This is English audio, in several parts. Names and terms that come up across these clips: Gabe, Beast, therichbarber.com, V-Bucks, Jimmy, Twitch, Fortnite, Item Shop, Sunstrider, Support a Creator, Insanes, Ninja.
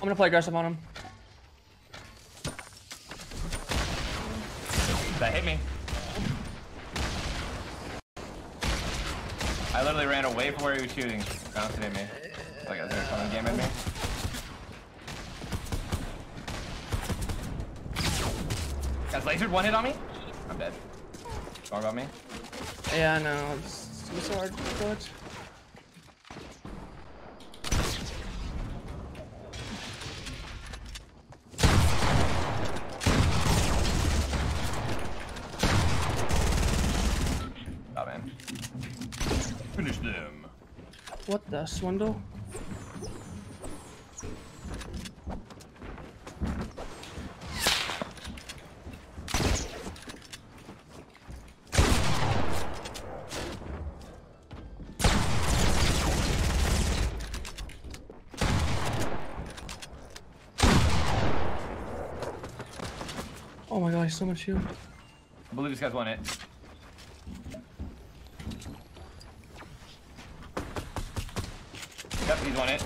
I'm gonna play aggressive on him. That hit me. I literally ran away from where he was shooting. Bounced it at me. Like, is there a fun game at me? Guys, lasered one hit on me? I'm dead. Wrong about me? Yeah, I know. It's so hard to put. Finish them. What the swindle? Oh my gosh, so much shield. I believe this guy's won it. Yep, he's won it.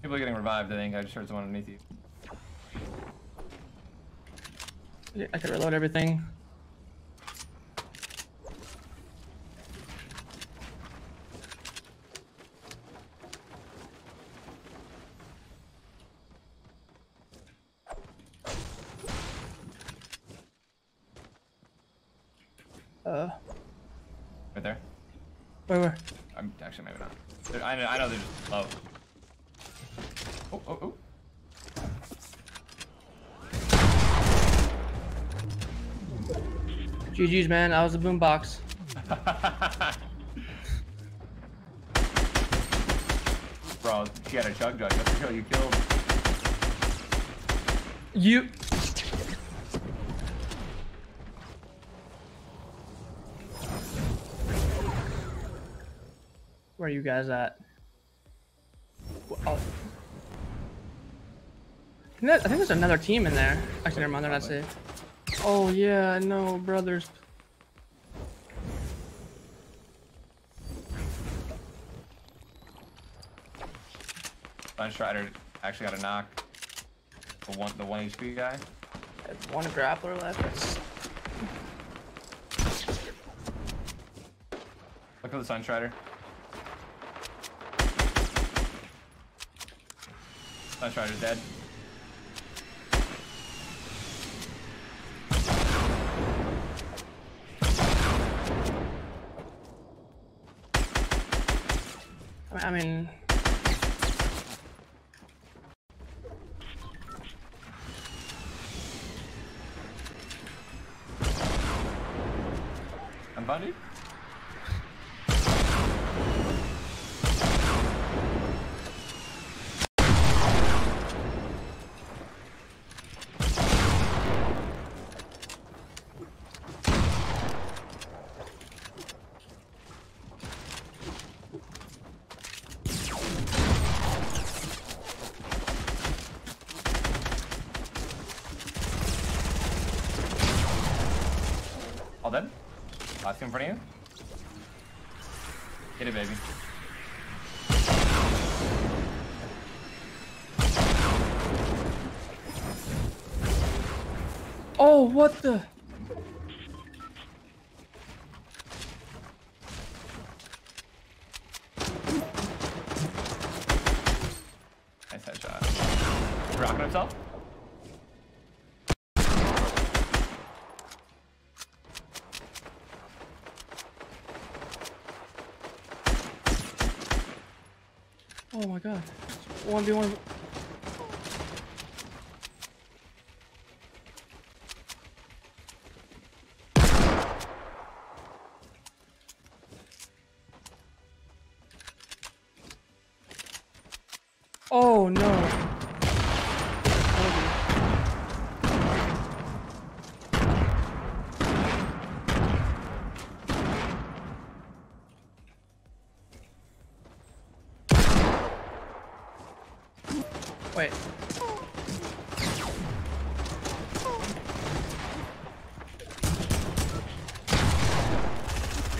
People are getting revived, I think. I just heard someone underneath you. Yeah, I could reload everything. Right there. Wait, where? I'm actually maybe not. They're, I know they're just low. Oh, oh, oh. GG's, man. I was a boombox. Bro, she had a chug jug. That's the kill you killed. You. Where are you guys at? Oh. I think there's another team in there. Actually, never mind, they're not safe. Oh yeah, no, brothers. Sunstrider actually got a knock. The one HP guy. There's one grappler left. Look at the Sunstrider. Sunstrider's dead. I mean... I'm bunny? All done. Last in front of you. Hit it, baby. Oh, what the? Nice headshot. Rocking himself. Oh my god. 1v1. Oh no. Wait. Dude,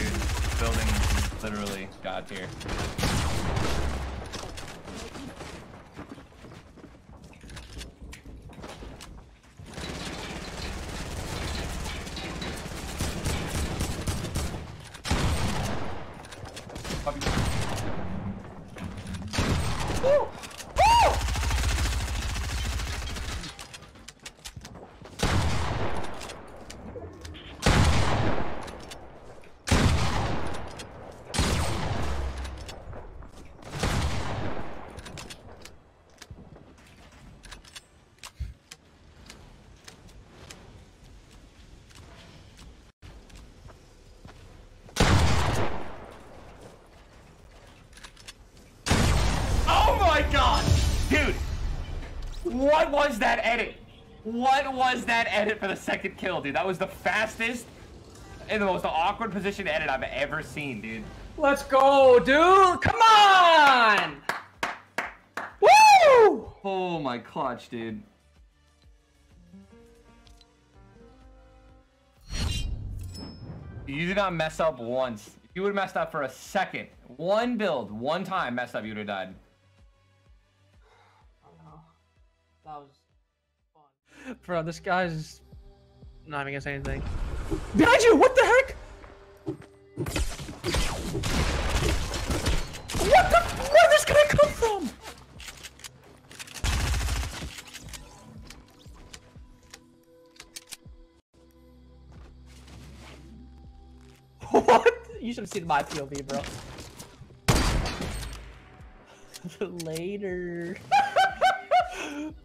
Phil literally god tier. What was that edit? What was that edit for the second kill, dude? That was the fastest and the most awkward position edit I've ever seen, dude. Let's go, dude! Come on! Woo! Oh my clutch, dude. You did not mess up once. If you would have messed up for a second, one build, one time messed up, you would have died. That was fun. Bro, this guy's not even gonna say anything. Behind you! What the heck? What the? Where did this guy come from? What? You should have seen my POV, bro. Later.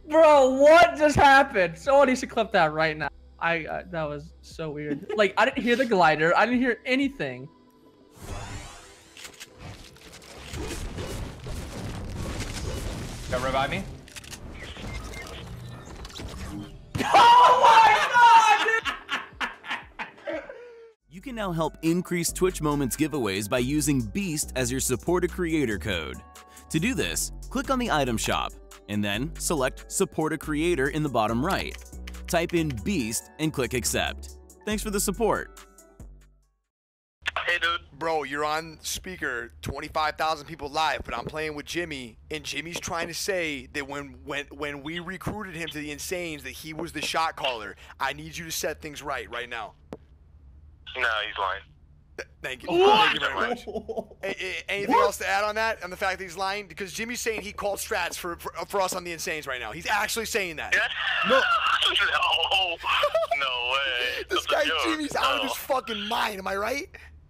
Bro, what just happened? Someone needs to clip that right now. That was so weird. Like, I didn't hear the glider. I didn't hear anything. Don't revive me. Oh my god! You can now help increase Twitch Moments giveaways by using Beast as your Support a Creator code. To do this, click on the item shop, and then select Support a Creator in the bottom right. Type in Beast and click Accept. Thanks for the support. Hey dude. Bro, you're on speaker, 25,000 people live, but I'm playing with Jimmy, and Jimmy's trying to say that when we recruited him to the Insanes, that he was the shot caller. I need you to set things right now. No, he's lying. Thank you. Thank you very much. Anything else to add on that? On the fact that he's lying? Because Jimmy's saying he called strats for us on the Insanes right now. He's actually saying that. No. No way. This guy Jimmy's out of his fucking mind. Am I right?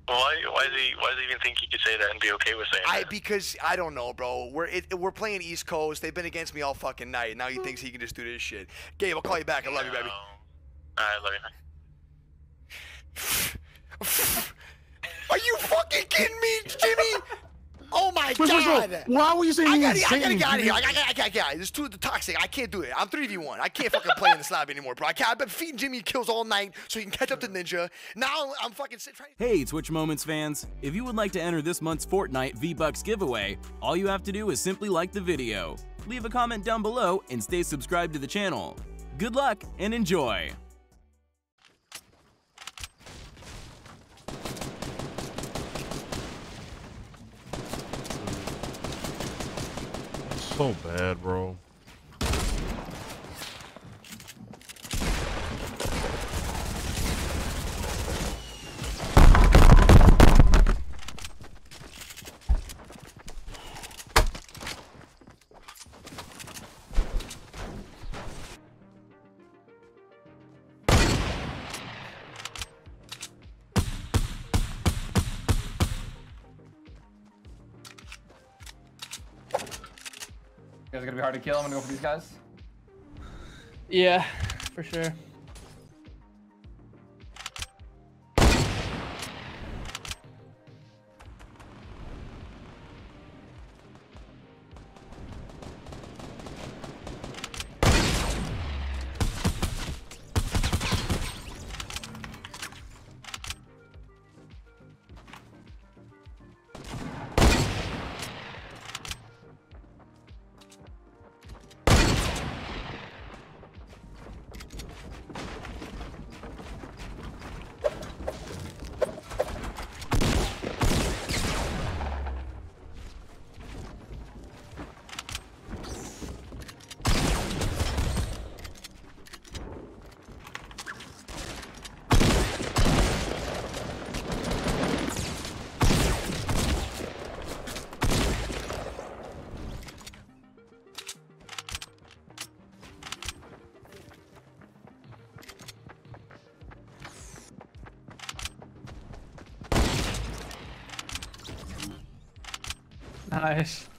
Why does he even think he could say that and be okay with saying that? Because I don't know, bro. We're playing East Coast. They've been against me all fucking night. Now he thinks he can just do this shit. Gabe, I'll call you back. I love you, baby. All right, love you. Are you fucking kidding me, Jimmy? Oh my god! Why were you saying Insanes? I gotta get out of here. I gotta. This is too toxic. I can't do it. I'm 3v1. I can't fucking play in this lobby anymore, bro. I've been feeding Jimmy kills all night so he can catch up to Ninja. Now I'm fucking trying. Hey, Twitch Moments fans! If you would like to enter this month's Fortnite V-Bucks giveaway, all you have to do is simply like the video, leave a comment down below, and stay subscribed to the channel. Good luck and enjoy. So bad, bro. It's gonna be hard to kill. I'm gonna go for these guys. Yeah, for sure. gosh.